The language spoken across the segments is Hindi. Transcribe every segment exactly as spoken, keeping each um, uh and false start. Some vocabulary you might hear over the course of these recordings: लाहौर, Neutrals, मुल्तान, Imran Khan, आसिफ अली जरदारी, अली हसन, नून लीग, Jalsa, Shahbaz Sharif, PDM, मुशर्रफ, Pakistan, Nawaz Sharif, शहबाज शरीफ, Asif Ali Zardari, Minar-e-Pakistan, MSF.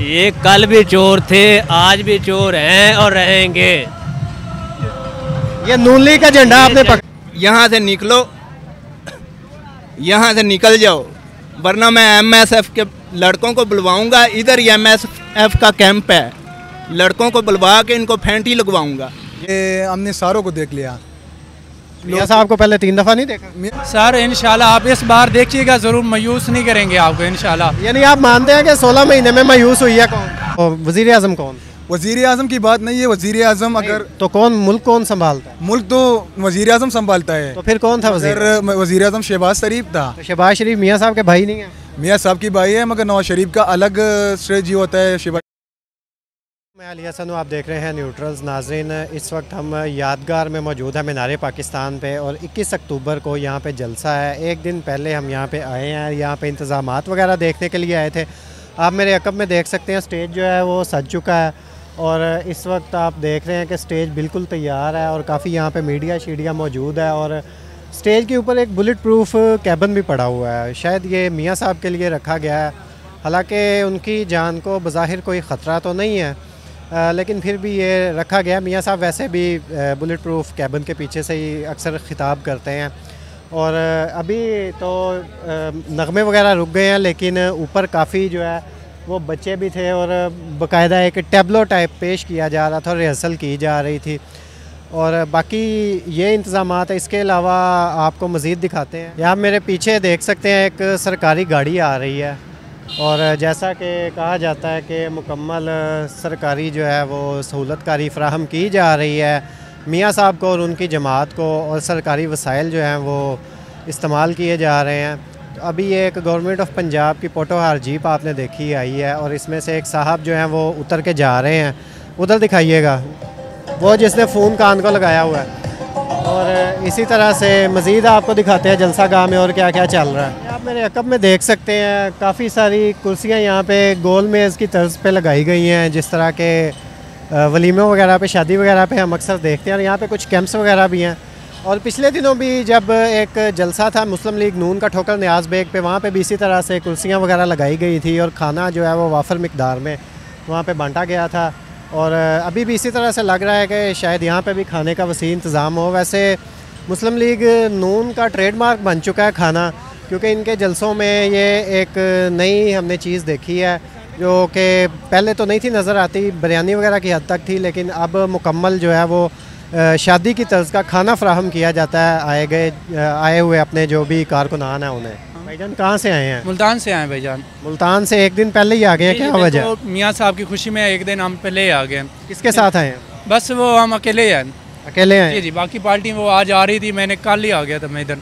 ये कल भी चोर थे, आज भी चोर हैं और रहेंगे। ये नून लीग का झंडा आपने पकड़ा। यहाँ से निकलो, यहाँ से निकल जाओ, वरना मैं एमएसएफ के लड़कों को बुलवाऊंगा। इधर ही एमएसएफ का कैंप है, लड़कों को बुलवा के इनको फेंटी लगवाऊंगा। ये हमने सारों को देख लिया। मियाँ साहब को पहले तीन दफ़ा नहीं देखा सर। इंशाल्लाह आप इस बार देखिएगा, ज़रूर मायूस नहीं करेंगे आपको इंशाल्लाह। यानी आप मानते हैं कि सोलह महीने में मायूस हुई है कौन? और वज़ीर आज़म कौन? वज़ीर आज़म की बात नहीं है। वज़ीर आज़म अगर तो कौन, मुल्क कौन संभालता है? मुल्क तो वज़ीर आज़म संभालता है। तो फिर कौन था वज़ीर? वज़ीर आज़म शहबाज शरीफ था। शहबाज शरीफ मियाँ साहब के भाई नहीं है? मियाँ साहब की भाई है, मगर नवाज शरीफ का अलग स्ट्रेटजी होता है। शहबाज मैं अली हसन हूँ, आप देख रहे हैं न्यूट्रल्स। नाजरीन, इस वक्त हम यादगार में मौजूद हैं, मीनारे पाकिस्तान पे, और इक्कीस अक्टूबर को यहाँ पे जलसा है। एक दिन पहले हम यहाँ पे आए हैं, यहाँ पे इंतज़ामात वगैरह देखने के लिए आए थे। आप मेरे अकब में देख सकते हैं स्टेज जो है वो सज चुका है, और इस वक्त आप देख रहे हैं कि स्टेज बिल्कुल तैयार है और काफ़ी यहाँ पर मीडिया शीडिया मौजूद है। और स्टेज के ऊपर एक बुलेट प्रूफ कैबिन भी पड़ा हुआ है, शायद ये मियाँ साहब के लिए रखा गया है। हालाँकि उनकी जान को बज़ाहिर कोई ख़तरा तो नहीं है, आ, लेकिन फिर भी ये रखा गया। मियाँ साहब वैसे भी बुलेट प्रूफ कैबिन के पीछे से ही अक्सर ख़िताब करते हैं, और अभी तो नगमे वगैरह रुक गए हैं, लेकिन ऊपर काफ़ी जो है वो बच्चे भी थे, और बाकायदा एक टैबलो टाइप पेश किया जा रहा था, रिहर्सल की जा रही थी। और बाकी ये इंतज़ामात है। इसके अलावा आपको मज़ीद दिखाते हैं, यहाँ मेरे पीछे देख सकते हैं एक सरकारी गाड़ी आ रही है, और जैसा कि कहा जाता है कि मुकम्मल सरकारी जो है वो सहूलत कारी फ़राहम की जा रही है मियाँ साहब को और उनकी जमात को, और सरकारी वसाइल जो हैं वो इस्तेमाल किए जा रहे हैं। तो अभी ये एक गवर्नमेंट ऑफ पंजाब की पोटोहार जीप आपने देखी आई है, और इसमें से एक साहब जो हैं वो उतर के जा रहे हैं। उधर दिखाइएगा, वो जिसने फ़ोन कान को लगाया हुआ है। और इसी तरह से मज़ीद आपको दिखाते हैं जलसा गाह में और क्या क्या चल रहा है। आप मेरे अकब में देख सकते हैं काफ़ी सारी कुर्सियां यहाँ पे गोल मेज़ की तर्ज पे लगाई गई हैं, जिस तरह के वलीमे वगैरह पे, शादी वगैरह पे हम अक्सर देखते हैं। और यहाँ पे कुछ कैंप्स वगैरह भी हैं, और पिछले दिनों भी जब एक जलसा था मुस्लिम लीग नून का ठोकर न्याज बेग पे, वहाँ पर भी इसी तरह से कुर्सियाँ वगैरह लगाई गई थी, और खाना जो है वो वाफर मकदार में वहाँ पर बांटा गया था। और अभी भी इसी तरह से लग रहा है कि शायद यहाँ पे भी खाने का वसी इंतज़ाम हो। वैसे मुस्लिम लीग नून का ट्रेडमार्क बन चुका है खाना, क्योंकि इनके जलसों में ये एक नई हमने चीज़ देखी है जो कि पहले तो नहीं थी नज़र आती, बिरयानी वगैरह की हद तक थी, लेकिन अब मुकम्मल जो है वो शादी की तर्ज का खाना फ़राहम किया जाता है आए गए आए हुए अपने जो भी कारकुनान हैं उन्हें। भाईजान कहाँ से आए हैं? मुल्तान से आए हैं भाईजान। मुल्तान से एक दिन पहले ही आ गए, क्या वजह? तो मियाँ साहब की खुशी में एक दिन हम पहले ही आ गए। किसके साथ आए हैं? बस वो हम अकेले ही आए। अकेले हैं जी जी, बाकी पार्टी वो आज आ रही थी, मैंने कल ही आ गया था मैं इधर।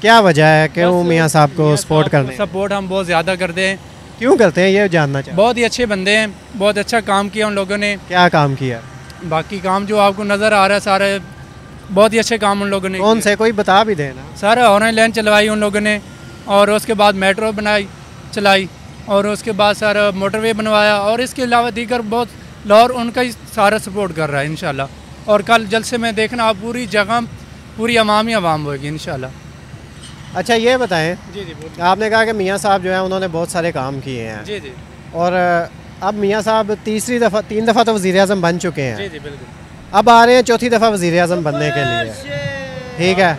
क्या वजह है कि वो मियाँ साहब को सपोर्ट करते हैं? सपोर्ट हम बहुत ज़्यादा करते हैं। क्यों करते हैं ये जानना चाहिए। बहुत ही अच्छे बंदे हैं, बहुत अच्छा काम किया उन लोगों ने। क्या काम किया? बाकी काम जो आपको नज़र आ रहा है सारा, बहुत ही अच्छे काम उन लोगों ने। कौन से, कोई बता भी देना। सर ऑरेंज लाइन चलवाई उन लोगों ने, और उसके बाद मेट्रो बनाई चलाई, और उसके बाद सारा मोटरवे बनवाया, और इसके अलावा दीगर बहुत लाहौर उनका ही सारा सपोर्ट कर रहा है इंशाल्लाह। और कल जलसे में देखना आप पूरी जगह पूरी अवाम ही अवाम होगी इंशाल्लाह। अच्छा ये बताएं जी जी, आपने कहा कि मियाँ साहब जो है उन्होंने बहुत सारे काम किए हैं जी जी, और अब मियाँ साहब तीसरी दफ़ा तीन दफ़ा तो वज़ीर आज़म बन चुके हैं जी जी बिल्कुल, अब आ रहे हैं चौथी दफ़ा वज़ीर आज़म बनने के लिए, ठीक है।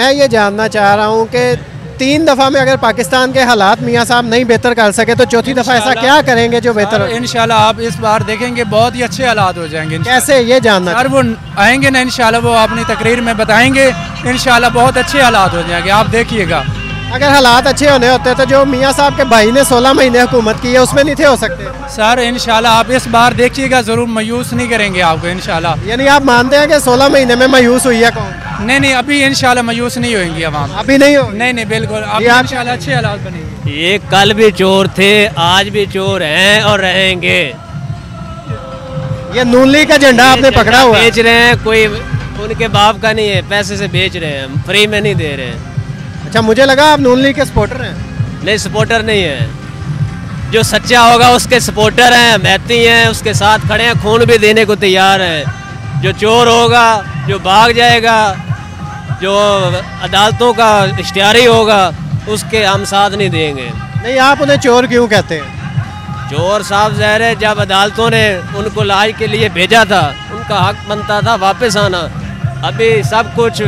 मैं ये जानना चाह रहा हूँ कि तीन दफ़ा में अगर पाकिस्तान के हालात मियाँ साहब नहीं बेहतर कर सके तो चौथी दफ़ा ऐसा क्या करेंगे जो बेहतर? इंशाल्लाह आप इस बार देखेंगे बहुत ही अच्छे हालात हो जाएंगे। कैसे, ये जानना? सर वो आएंगे ना इंशाल्लाह, वो अपनी तकरीर में बताएंगे, इंशाल्लाह बहुत अच्छे हालात हो जाएंगे, आप देखिएगा। अगर हालात अच्छे होने होते तो जो मियाँ साहब के भाई ने सोलह महीने हुकूमत की है उसमें नहीं थे हो सकते। सर इंशाल्लाह आप इस बार देखिएगा, ज़रूर मायूस नहीं करेंगे आपको इंशाल्लाह। यानी आप मानते हैं कि सोलह महीने में मायूस हुई है कौन? नहीं नहीं, अभी इंशाल्लाह मायूस नहीं होंगी आवाम, अभी नहीं हो, नहीं नहीं बिल्कुल, अभी इंशाल्लाह अच्छे हालात बनेंगे। ये कल भी चोर थे, आज भी चोर हैं और रहेंगे। ये नून लीग का झंडा आपने पकड़ा हुआ है। बेच रहे हैं, कोई उनके बाप का नहीं है, पैसे से बेच रहे हैं, हम फ्री में नहीं दे रहे हैं। अच्छा, मुझे लगा आप नून लीग के सपोर्टर हैं। नहीं, सपोर्टर नहीं है, जो सच्चा होगा उसके सपोर्टर हैं, महती हैं, उसके साथ खड़े हैं, खून भी देने को तैयार हैं। जो चोर होगा, जो भाग जाएगा, जो अदालतों का इश्तिहारी होगा, उसके हम साथ नहीं देंगे। नहीं, आप उन्हें चोर क्यों कहते हैं? चोर साहब ज़ाहिर है जब अदालतों ने उनको लाज के लिए भेजा था उनका हक बनता था वापस आना। अभी सब कुछ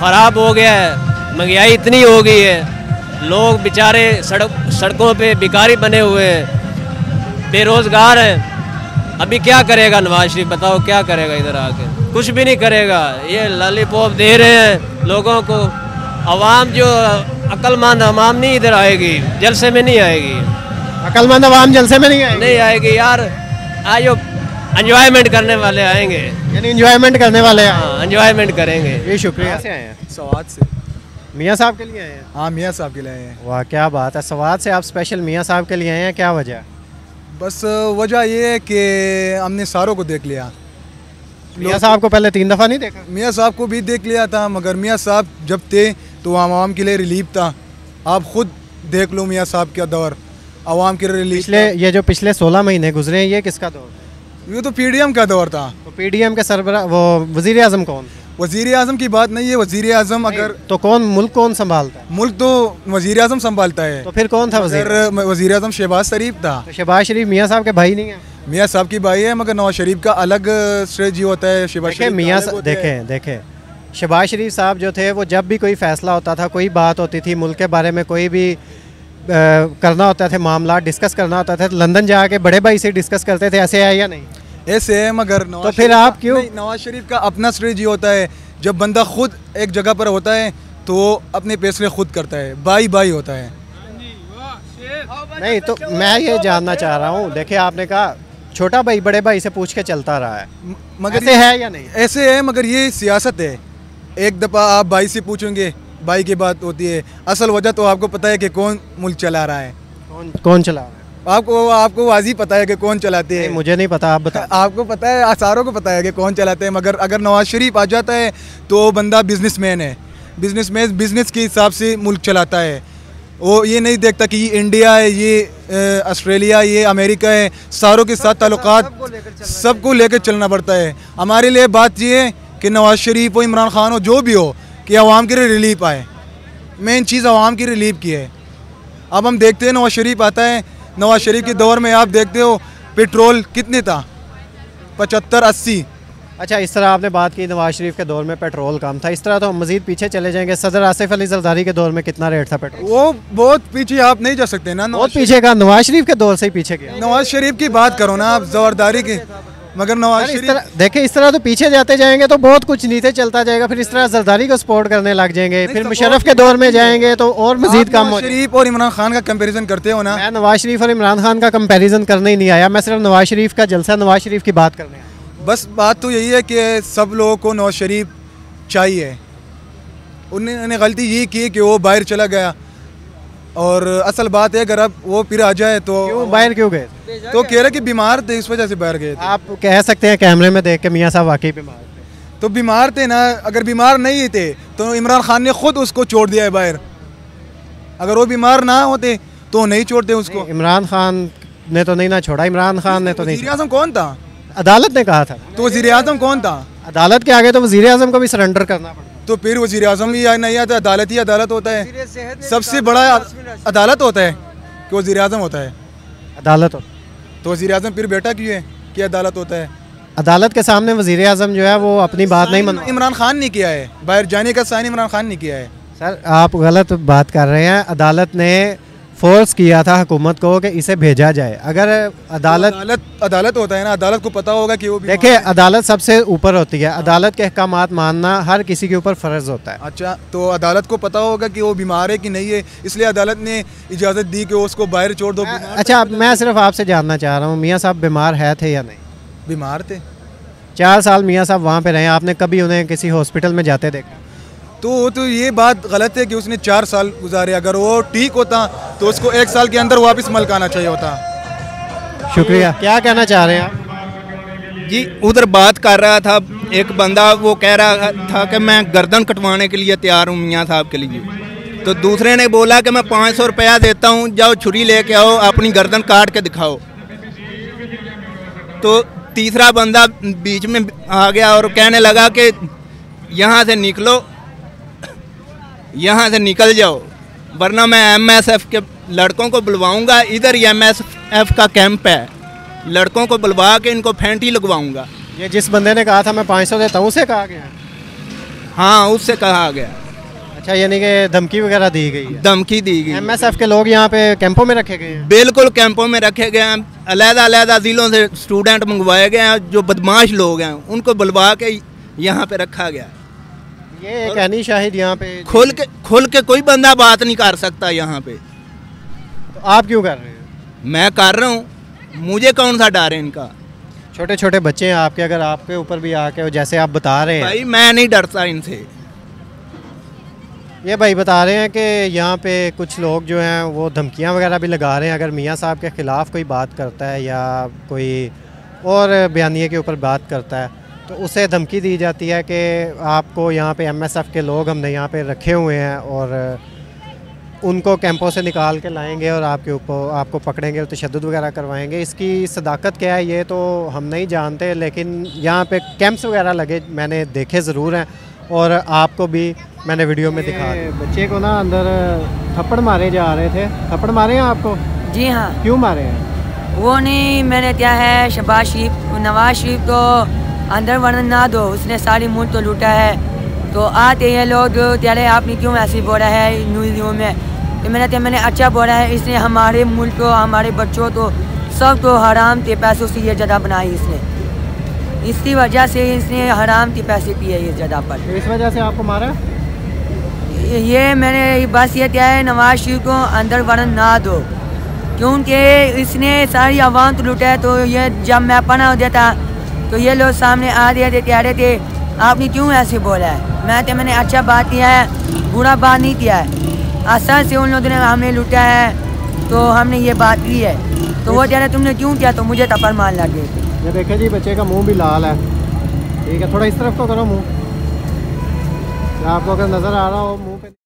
खराब हो गया है, महंगाई इतनी हो गई है, लोग बेचारे सड़क सड़कों पे भिखारी बने हुए हैं, बेरोज़गार हैं। अभी क्या करेगा नवाज शरीफ, बताओ क्या करेगा? इधर आके कुछ भी नहीं करेगा। ये लॉलीपॉप दे रहे हैं लोगों को, आवाम जो अक्लमंद आवाम नहीं इधर आएगी, जलसे में नहीं आएगी। अक्लमंद आवाम जलसे में नहीं आएगी नहीं आएगी यार, आज एंजॉयमेंट करने वाले आएंगे। यानी एंजॉयमेंट करने वाले, हाँ एंजॉयमेंट करेंगे। ये शुक्रिया से आए हैं, सवाद से मियाँ साहब के लिए आए हैं। हाँ मियाँ साहब के लिए आए हैं। वाह क्या बात है, सवाद से आप स्पेशल मियाँ साहब के लिए आए हैं, क्या वजह? बस वजह ये है कि हमने सारों को देख लिया। मियाँ साहब को पहले तीन दफ़ा नहीं देखा? मियाँ साहब को भी देख लिया था, मगर मियाँ साहब जब थे तो आवाम के लिए रिलीफ था। आप खुद देख लो मियाँ साहब का दौर आवाम के रिलीफ। पिछले ये जो पिछले सोलह महीने गुजरे हैं ये किसका दौर? ये तो पीडीएम का दौर था। तो पीडीएम के सरबरा वो वजीर आजम कौन? वजीर आजम की बात नहीं है, वजीर आजम अगर तो कौन मुल्क कौन संभालता है? मुल्क तो वजीर आजम संभालता है। तो फिर कौन था वजीर? वजीर आजम शहबाज शरीफ था। तो शहबाज शरीफ मियाँ साहब के भाई नहीं है? मियाँ साहब की भाई है, मगर नवाज शरीफ का अलग स्ट्रेटजी होता है। शहबाज शरीफ मियाँ देखें देखें शहबाज शरीफ साहब जो थे वो जब भी कोई फैसला होता था, कोई बात होती थी मुल्क के बारे में, कोई भी आ, करना होता था, मामला डिस्कस करना होता था, लंदन जाके बड़े भाई से डिस्कस करते थे। ऐसे है या नहीं? ऐसे है, मगर तो फिर आप क्यों? नवाज शरीफ का अपना स्ट्रेटजी होता है। जब बंदा खुद एक जगह पर होता है तो अपने फैसले खुद करता है, बाई बाई होता है। नहीं तो मैं ये जानना चाह रहा हूँ, देखिए आपने कहा छोटा भाई बड़े भाई से पूछ के चलता रहा है, मगर ये है या नहीं? ऐसे है, मगर ये सियासत है। एक दफ़ा आप भाई से पूछेंगे, भाई की बात होती है, असल वजह तो आपको पता है कि कौन मुल्क चला रहा है। कौन कौन चला रहा है? आपको आपको वाजी पता है कि कौन चलाते हैं। मुझे नहीं पता, आप बताएं। आपको पता है, आसारों को पता है कि कौन चलाते हैं, मगर अगर नवाज शरीफ आ जाता है तो बंदा बिजनेसमैन है, बिजनेसमैन बिजनेस के हिसाब से मुल्क चलाता है। वो ये नहीं देखता कि ये इंडिया है, ये ऑस्ट्रेलिया, ये अमेरिका है, सारों के साथ ताल्लुकात, सबको लेकर चलना पड़ता है। हमारे लिए बात ये है कि नवाज शरीफ हो, इमरान खान हो, जो भी हो, कि आवाम के लिए रिलीफ आए। मेन चीज़ आवाम की रिलीफ की है। अब हम देखते हैं नवाज शरीफ आता है, नवाज शरीफ के दौर में आप देखते हो पेट्रोल कितने था, पचहत्तर अस्सी। अच्छा, इस तरह आपने बात की नवाज शरीफ के दौर में पेट्रोल कम था, इस तरह तो हम मज़ीद पीछे चले जाएंगे। सदर आसिफ अली जरदारी के दौर में कितना रेट था पेट्रोल? वो बहुत पीछे आप नहीं जा सकते ना, बहुत पीछे का नवाज शरीफ के दौर से ही पीछे गया। नवाज शरीफ की बात करो ना आप, जरदारी की, मगर नवाज शरीफ देखें। इस तरह तो पीछे जाते जाएंगे तो बहुत कुछ नीचे चलता जाएगा, फिर इस तरह जरदारी को सपोर्ट करने लग जाएंगे, फिर मुशर्रफ के दौर में जाएंगे तो और मजीद कम हो। शरीफ और इमरान खान का कंपैरिजन करते हो ना? मैं नवाज शरीफ और इमरान खान का कंपैरिजन करने ही नहीं आया, मैं सिर्फ नवाज शरीफ का जलसा, नवाज शरीफ की बात करने। बस बात तो यही है कि सब लोगों को नवाज शरीफ चाहिए। उन्होंने गलती ये की कि वो बाहर चला गया, और असल बात है अगर अब वो फिर आ जाए तो। क्यों बाहर क्यों गए? तो कह रहे कि बीमार थे, इस वजह से बाहर गए। आप कह सकते हैं कैमरे में देख के मियाँ साहब वाकई बीमार थे? तो बीमार थे ना, अगर बीमार नहीं थे तो इमरान खान ने खुद उसको छोड़ दिया है बाहर। अगर वो बीमार ना होते तो नहीं छोड़ते उसको। इमरान खान ने तो नहीं ना छोड़ा, इमरान खान ने तो नहीं। वज़ीर आज़म कौन था? अदालत ने कहा था। तो वज़ीर आज़म कौन था? अदालत के आगे तो वज़ीर आज़म को भी सरेंडर करना पड़ा। तो फिर वज़ीर आज़म भी नहीं आता, अदालत ही अदालत होता है। सबसे बड़ा अदालत होता है कि वज़ीर आज़म होता है, अदालत हो। तो वज़ीर आज़म फिर बेटा क्यों है कि अदालत होता है? अदालत के सामने वज़ीर आज़म जो है वो अपनी बात नहीं मानता। इमरान खान ने किया है बाहर जाने का साइन, इमरान खान ने किया है। सर आप गलत बात कर रहे हैं, अदालत ने फोर्स किया था हुकूमत को कि इसे भेजा जाए। अगर अदालत तो अदालत अदालत होता है ना, अदालत को पता होगा कि वो। देखिए अदालत सबसे ऊपर होती है, अदालत के अहकाम मानना हर किसी के ऊपर फ़र्ज़ होता है। अच्छा, तो अदालत को पता होगा कि वो बीमार है कि नहीं है, इसलिए अदालत ने इजाज़त दी कि उसको बाहर छोड़ दो। अच्छा, अब मैं सिर्फ आपसे जानना चाह रहा हूँ, मियाँ साहब बीमार है थे या नहीं? बीमार थे, चार साल मियाँ साहब वहाँ पर रहे। आपने कभी उन्हें किसी हॉस्पिटल में जाते देखा? तो वो तो ये बात गलत है कि उसने चार साल गुजारे, अगर वो ठीक होता तो उसको एक साल के अंदर वापस मुल्क आना चाहिए होता। शुक्रिया। क्या कहना चाह रहे हैं आप? जी उधर बात कर रहा था एक बंदा, वो कह रहा था कि मैं गर्दन कटवाने के लिए तैयार हूँ मियाँ साहब के लिए। तो दूसरे ने बोला कि मैं पाँच सौ रुपया देता हूँ, जाओ छुरी ले के आओ, अपनी गर्दन काट के दिखाओ। तो तीसरा बंदा बीच में आ गया और कहने लगा कि यहाँ से निकलो, यहाँ से निकल जाओ वरना मैं एम एस एफ के लड़कों को बुलवाऊंगा, इधर एम एस एफ का कैंप है, लड़कों को बुलवा के इनको फेंटी लगवाऊंगा। ये जिस बंदे ने कहा था मैं पाँच सौ देता हूँ उसे कहा गया? हाँ उससे कहा गया। अच्छा, यानी कि धमकी वगैरह दी गई है? धमकी दी गई। एम एस एफ के लोग यहाँ पे कैंपों में रखे गए हैं? बिल्कुल कैंपों में रखे गए हैं, अलहदा अलहदा ज़िलों से स्टूडेंट मंगवाए गए हैं, जो बदमाश लोग हैं उनको बुलवा के यहाँ पे रखा गया। ये कहनी शाहिद यहाँ पे खुल के खुल के कोई बंदा बात नहीं कर सकता यहाँ पे। तो आप क्यों कर रहे हैं? मैं कर रहा हूँ, मुझे कौन सा डर है इनका? छोटे छोटे बच्चे हैं आपके, अगर आपके ऊपर भी आके जैसे आप बता रहे हैं। भाई मैं नहीं डरता इनसे। ये भाई बता रहे हैं कि यहाँ पे कुछ लोग जो हैं वो धमकियाँ वगैरह भी लगा रहे हैं, अगर मियाँ साहब के ख़िलाफ़ कोई बात करता है या कोई और बयानिए के ऊपर बात करता है तो उसे धमकी दी जाती है कि आपको यहाँ पे एमएसएफ के लोग हमने यहाँ पे रखे हुए हैं और उनको कैंपों से निकाल के लाएंगे और आपके ऊपर आपको पकड़ेंगे और तशद्दुद वगैरह करवाएंगे। इसकी सदाकत क्या है ये तो हम नहीं जानते, लेकिन यहाँ पे कैंप्स वगैरह लगे मैंने देखे ज़रूर हैं और आपको भी मैंने वीडियो में दिखा। बच्चे को ना अंदर थप्पड़ मारे जा रहे थे, थप्पड़ मारे हैं आपको? जी हाँ। क्यों मारे हैं? वो नहीं मैंने क्या है शहबाज शरीफ नवाज शरीफ को अंदर वर्णन ना दो, उसने सारी मुल्क तो लूटा है, तो आते हैं लोग तेरे आपने क्यों ऐसे बोला है न्यूज़ में, तो मैंने तो मैंने अच्छा बोला है, इसने हमारे मुल्क को हमारे बच्चों को सब को हराम के पैसों से ये जगह बनाई इसने, इसकी वजह से इसने हराम के पैसे पिए इस जगह पर। इस वजह से आपको मारा? ये मैंने बस ये क्या है नवाज शरीफ को अंदर वर्णन ना दो, क्योंकि इसने सारी आवाम तो लुटा है, तो ये जब मैं पना हो देता तो ये लोग सामने आ रहे थे कह रहे थे आपने क्यों ऐसे बोला है, मैं तो मैंने अच्छा बात किया है, बुरा बात नहीं किया है, आसान से उन लोगों ने हमने लुटा है तो हमने ये बात की है, तो वो कह रहे तुमने क्यों किया, तो मुझे थप्पड़ मार लगे। ये देखे जी बच्चे का मुंह भी लाल है, ठीक है थोड़ा इस तरफ को करो मुंह, आपको अगर नज़र आ रहा हो मुंह पे।